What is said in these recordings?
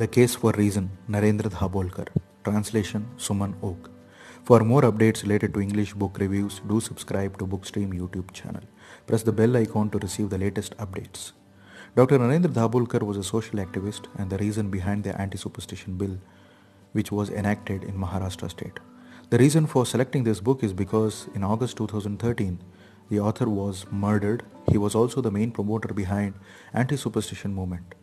The Case for Reason, Narendra Dabholkar. Translation, Suman Oak. For more updates related to English book reviews, do subscribe to Bookstream YouTube channel. Press the bell icon to receive the latest updates. Dr. Narendra Dabholkar was a social activist and the reason behind the anti-superstition bill, which was enacted in Maharashtra state. The reason for selecting this book is because in August 2013, the author was murdered. He was also the main promoter behind anti-superstition movement.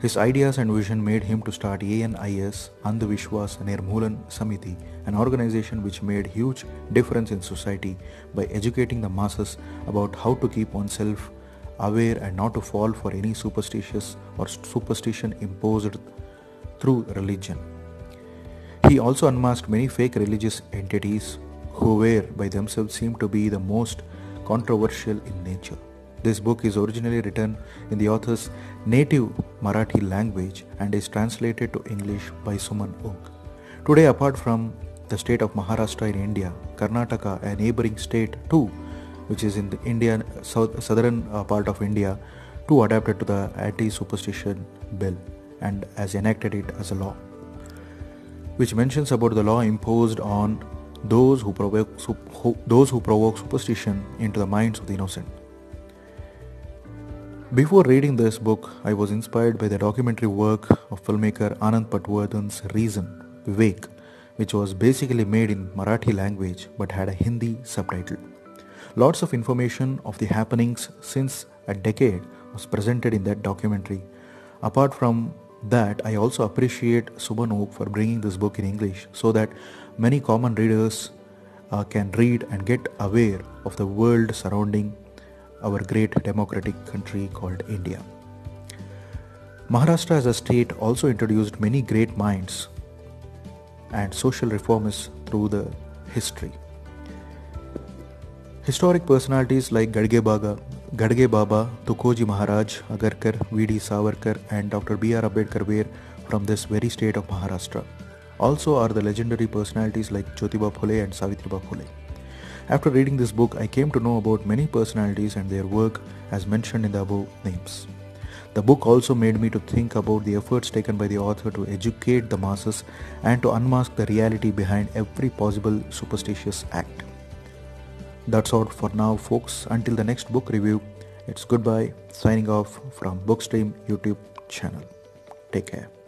His ideas and vision made him to start ANIS, Andhashraddha Nirmoolan Samiti, an organization which made huge difference in society by educating the masses about how to keep oneself aware and not to fall for any superstition imposed through religion. He also unmasked many fake religious entities who were by themselves seemed to be the most controversial in nature. This book is originally written in the author's native Marathi language and is translated to English by Suman Oak. Today, apart from the state of Maharashtra in India, Karnataka, a neighboring state too, which is in the Indian southern part of India, too adapted to the anti-superstition bill and has enacted it as a law, which mentions about the law imposed on those who provoke superstition into the minds of the innocent. Before reading this book, I was inspired by the documentary work of filmmaker Anand Patwardhan's Reason, Vivek, which was basically made in Marathi language but had a Hindi subtitle. Lots of information of the happenings since a decade was presented in that documentary. Apart from that, I also appreciate Suman Oak for bringing this book in English so that many common readers can read and get aware of the world surrounding our great democratic country called India. Maharashtra as a state also introduced many great minds and social reformers through the history. Historic personalities like Gadge Baba, Tukoji Maharaj, Agarkar, V.D. Savarkar and Dr. B.R. Ambedkar were from this very state of Maharashtra. Also are the legendary personalities like Jyotiba Phule and Savitribai Phule. After reading this book, I came to know about many personalities and their work as mentioned in the above names. The book also made me to think about the efforts taken by the author to educate the masses and to unmask the reality behind every possible superstitious act. That's all for now, folks. Until the next book review, it's goodbye. Signing off from Bookstream YouTube channel. Take care.